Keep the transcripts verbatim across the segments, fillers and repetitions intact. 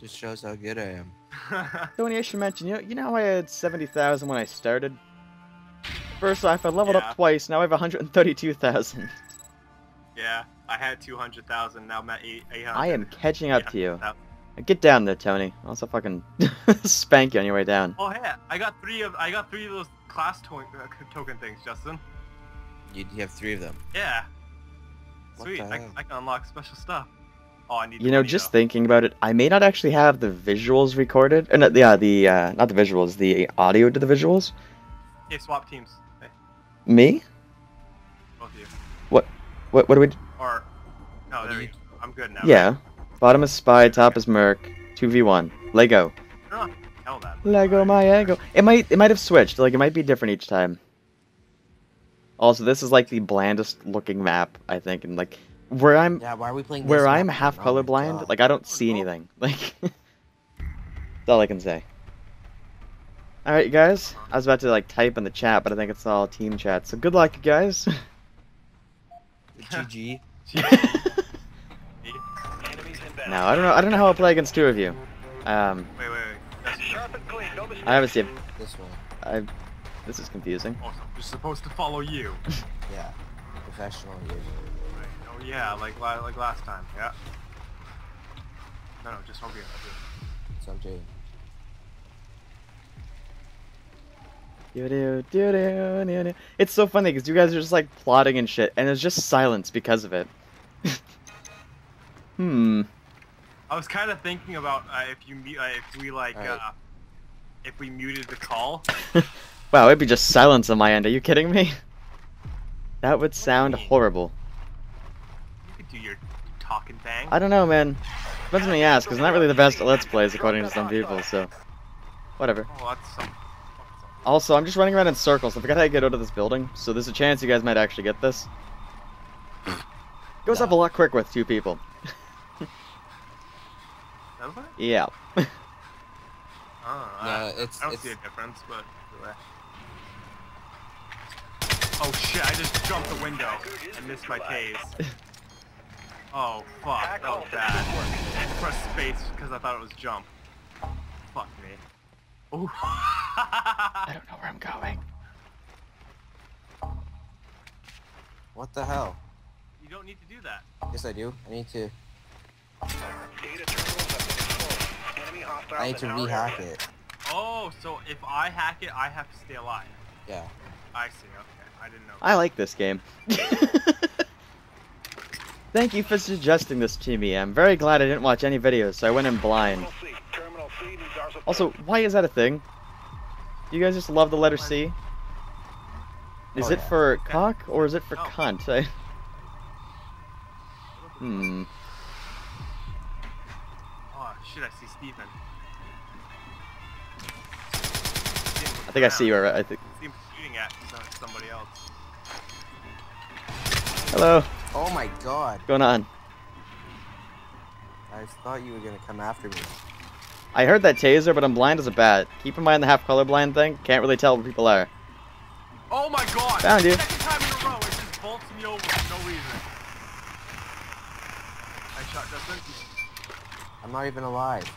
Just shows how good I am. Tony, I should mention, you know, you know how I had seventy thousand when I started? First off, I leveled yeah. up twice, now I have one hundred thirty-two thousand. Yeah, I had two hundred thousand, now I'm at eight hundred. I am catching up to you. Get down there, Tony. I'll also fucking spank you on your way down. Oh yeah, I got three of I got three of those class to uh, token things, Justin. You, you have three of them. Yeah. What Sweet. I, I can unlock special stuff. Oh, I need. You know, just though. thinking about it, I may not actually have the visuals recorded. Or not, yeah, the uh, not the visuals, the audio to the visuals. Hey, swap teams. Hey. Me? Both of you. What? What? What do we? Do? Or no, there you go. I'm good now. Yeah. Bottom is Spy, top is Merc, two v one. Lego. Oh, hell that. Lego my ego. It might it might have switched, like it might be different each time. Also, this is like the blandest looking map, I think, and like where I'm yeah, why are we playing where I'm half colorblind, like I don't see anything. Like that's all I can say. Alright you guys. I was about to like type in the chat, but I think it's all team chat. So good luck you guys. G G. Now I don't know. I don't know how I play against two of you. Um, wait, wait, wait. Sharp and clean. No I obviously have, this one. I. This is confusing. Oh, so we're supposed to follow you. Yeah, professional user. Right. Oh yeah, like like last time. Yeah. No, no, just over here. Some too. Do do do do do do. It's so funny because you guys are just like plotting and shit, and there's just silence because of it. Hmm. I was kind of thinking about uh, if you uh, if we like right. uh, if we muted the call. Wow, it'd be just silence on my end. Are you kidding me? That would sound you horrible. You could do your talking thing. I don't know, man. Depends on the ass, because it's not really the best at Let's Plays according to some people. So, whatever. Oh, that's some... Also, I'm just running around in circles. I forgot how to get out of this building, so there's a chance you guys might actually get this. Goes no. up a lot quick with two people. Yeah. Oh, I, no, it's, I don't it's... see a difference, but... Oh shit, I just jumped the window and missed my tase. Oh fuck, that was bad. I pressed space because I thought it was jump. Fuck me. Ooh. I don't know where I'm going. What the hell? You don't need to do that. Yes I do. I need to... I need to rehack it. Oh, so if I hack it, I have to stay alive. Yeah. I see, okay. I didn't know. I like this game. Thank you for suggesting this to me. I'm very glad I didn't watch any videos, so I went in blind. Also, why is that a thing? Do you guys just love the letter C? Is oh, it yeah. for cock, or is it for no. cunt? I... Hmm. Oh, shit, I see Stephen. I think I see you alright. I think. I see him shooting at somebody else. Hello. Oh my god. What's going on? I thought you were gonna come after me. I heard that taser, but I'm blind as a bat. Keep in mind the half colorblind thing. Can't really tell where people are. Oh my god! Found you. Second time in a row, it just bolts me over for no reason. I shot Justin. I'm not even alive.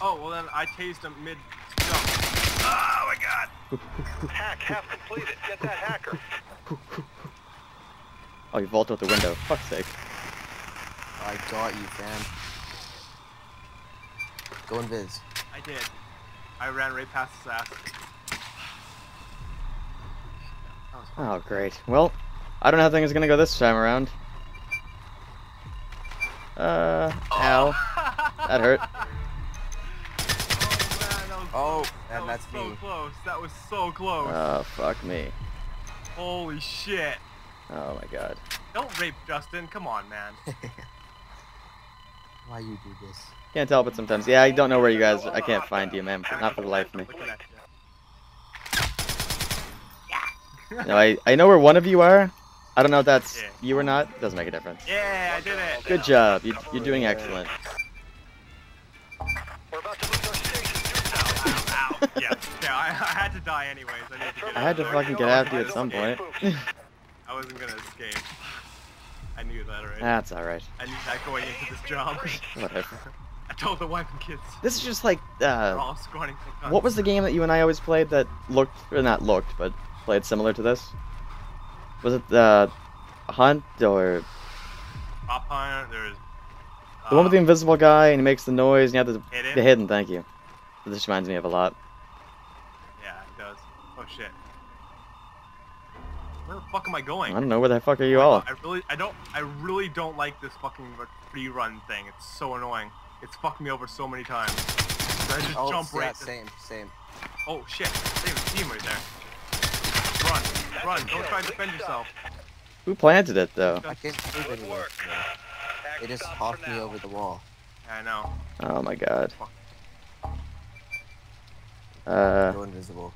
Oh well, then I tased him mid. Oh my god! Hack half completed. Get that hacker. Oh, you vaulted out the window. Fuck's sake. I got you, fam. Go invis. I did. I ran right past his ass. Oh, great. Well, I don't know how things are gonna go this time around. Uh, oh. Ow. That hurt. Oh, and that that's was so me. Close. That was so close. Oh, fuck me. Holy shit. Oh my god. Don't rape Justin. Come on, man. Why you do this? Can't help it sometimes. Yeah, I don't know where you guys are. I can't find you, man. Not for the life of me. No, I, I know where one of you are. I don't know if that's yeah. you or not. Doesn't make a difference. Yeah, I did it. Good job. You, you're doing excellent. We're about to lose our yeah, yeah, I, I had to die anyways. I, need to get I had to there. fucking get after you at some point. I wasn't gonna escape. I knew that already. That's alright. I knew that going into this job. Whatever. told the wife and kids. This is just like, uh, all squatting for guns. What was the game that you and I always played that looked, or not looked, but played similar to this? Was it, uh, Hunt, or... Pop Hunt, there's... Uh, the one with the invisible guy, and he makes the noise, and you have the... Hidden? The Hidden, thank you. This reminds me of a lot. Yeah, it does. Oh, shit. Where the fuck am I going? I don't know. Where the fuck are you oh, all? I really, I don't, I really don't like this fucking free run thing. It's so annoying. It's fucked me over so many times. So I just oh, jump right. Yeah, same, same. Oh shit! Same team right there. Run, run! Don't try to defend yourself. Who planted it though? I can't do any work. It just hopped me over the wall. I know. Oh my god. Uh. Go invisible.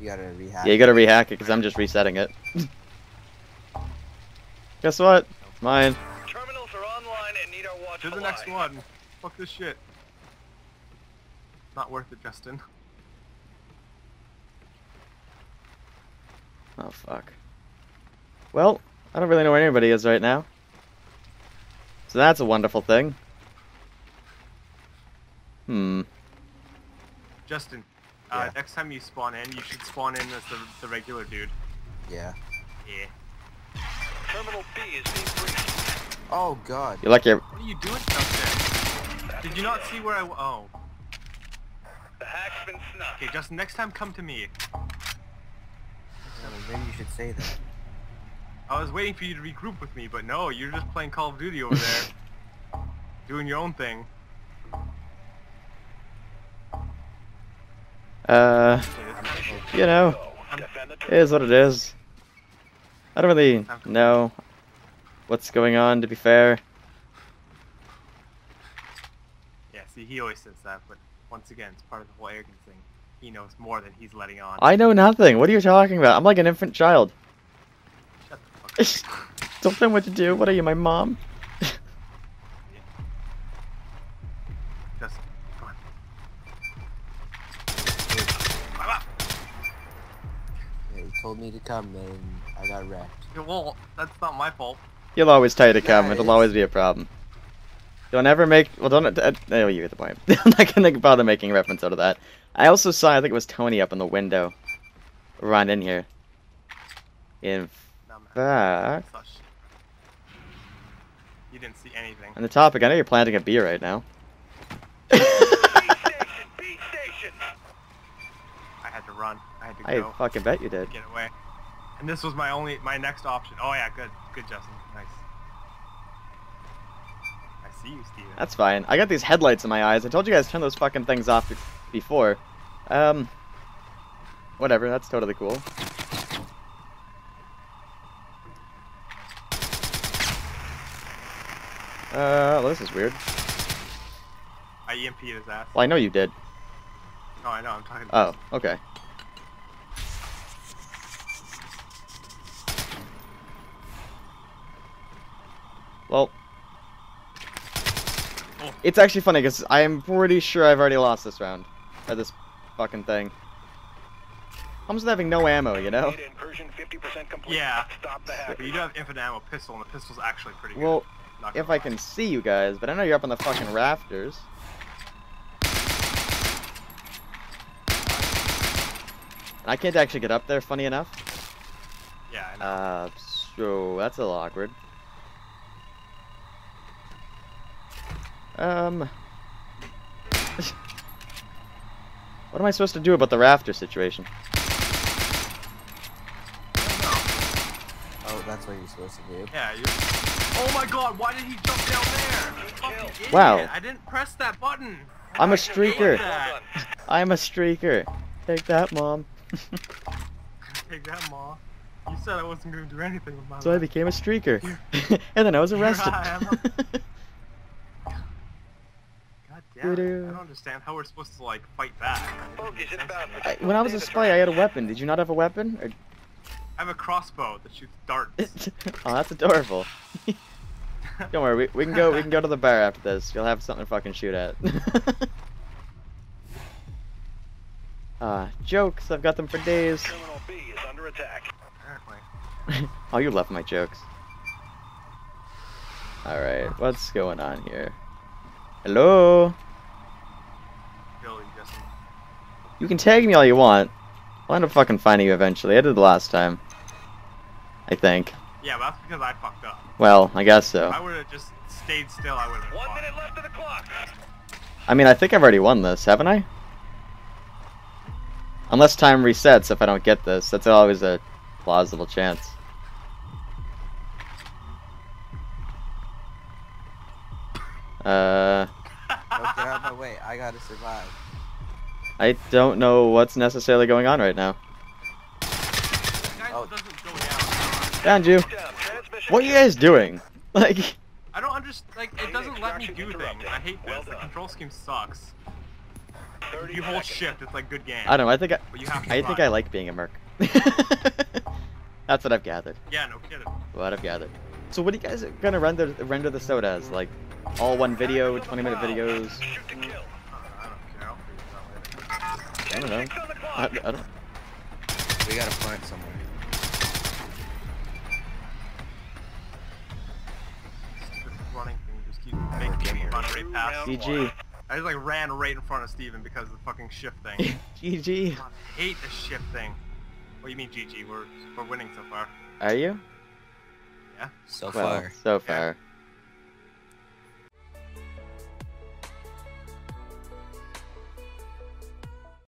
You gotta rehack. Yeah, you gotta rehack it because I'm just resetting it. Guess what? It's mine. Terminals are online and need our watch. Do the next one. Fuck this shit. Not worth it, Justin. Oh fuck. Well, I don't really know where anybody is right now. So that's a wonderful thing. Hmm. Justin. Uh, yeah. Next time you spawn in, you should spawn in as the, the regular dude. Yeah. Yeah. Terminal B is being breached. Oh god. You're lucky. What are you doing out there? Did you not see where I? Oh. The hack's been snuck. Okay, Justin. Next time, come to me. Well, maybe you should say that. I was waiting for you to regroup with me, but no, you're just playing Call of Duty over there, doing your own thing. Uh, you know, it is what it is. I don't really know what's going on, to be fair. Yeah, see, he always says that, but once again, it's part of the whole arrogance thing. He knows more than he's letting on. I know nothing. What are you talking about? I'm like an infant child. Shut the fuck up. Don't know what to do. What are you, my mom? Told me to come and I got wrecked. Well, that's not my fault. You'll always tell you to come. Nah, it'll it's... always be a problem. Don't ever make. Well, don't. Uh, oh, you get the point. I'm not gonna bother making reference out of that. I also saw. I think it was Tony up in the window. Run in here. In fact, you didn't see anything. On the topic, I know you're planting a bee right now. B station, B station. I had to run. I had to go. I fucking bet you did. Get away. And this was my only, my next option. Oh yeah, good, good, Justin. Nice. I see you, Steven. That's fine. I got these headlights in my eyes. I told you guys to turn those fucking things off before. Um. Whatever. That's totally cool. Uh, well, this is weird. I E M P'd his ass. Well, I know you did. No, I know. I'm talking about. Oh, okay. Well, oh. It's actually funny because I am pretty sure I've already lost this round by this fucking thing. I'm just having no ammo, you know? Yeah, Stop the hack. But you do have infinite ammo pistol, and the pistol's actually pretty good. Well, if lie. I can see you guys, but I know you're up on the fucking rafters. And I can't actually get up there, funny enough. Yeah, I know. Uh, so that's a little awkward. Um, what am I supposed to do about the rafter situation? Oh, that's what you're supposed to do. Yeah, you're... Oh my god, why did he jump down there? Fucking idiot. Wow. I didn't press that button. I'm a streaker. I'm a streaker. Take that, Mom. Take that, Mom. You said I wasn't going to do anything with my life. So I became a streaker. And then I was arrested. Yeah, I don't understand how we're supposed to like fight back. I, when I was a spy, I had a weapon. Did you not have a weapon? Or... I have a crossbow that shoots darts. Oh, that's adorable. Don't worry, we, we can go. We can go to the bar after this. You'll have something to fucking shoot at. Ah, uh, jokes. I've got them for days. Terminal B is under attack. Apparently. Oh, you left my jokes. All right, what's going on here? Hello? Billy, Justin. You can tag me all you want. I'll end up fucking finding you eventually. I did the last time. I think. Yeah, but that's because I fucked up. Well, I guess so. If I would have just stayed still, I would have One minute left of the clock. I mean, I think I've already won this, haven't I? Unless time resets if I don't get this. That's always a plausible chance. Uh... Don't get out of my way. I gotta survive. I don't know what's necessarily going on right now. Oh. Found you. What are you guys doing? Like... I don't understand. Like, it doesn't let me do things. I hate this. The control scheme sucks. You hold shift. It's like good game. I don't know. I think I, I, think I like being a merc. That's what I've gathered. Yeah, no kidding. What I've gathered. So what are you guys going to render render the soda as? Like, all one video, twenty minute videos? I don't know. I, I don't... We gotta find somewhere. Running thing just keeps making people run right past. G G. I just like ran right in front of Steven because of the fucking shift thing. G G. I hate the shift thing. What do you mean G G? We're we're winning so far. Are you? Yeah. So well, far. So far. Yeah.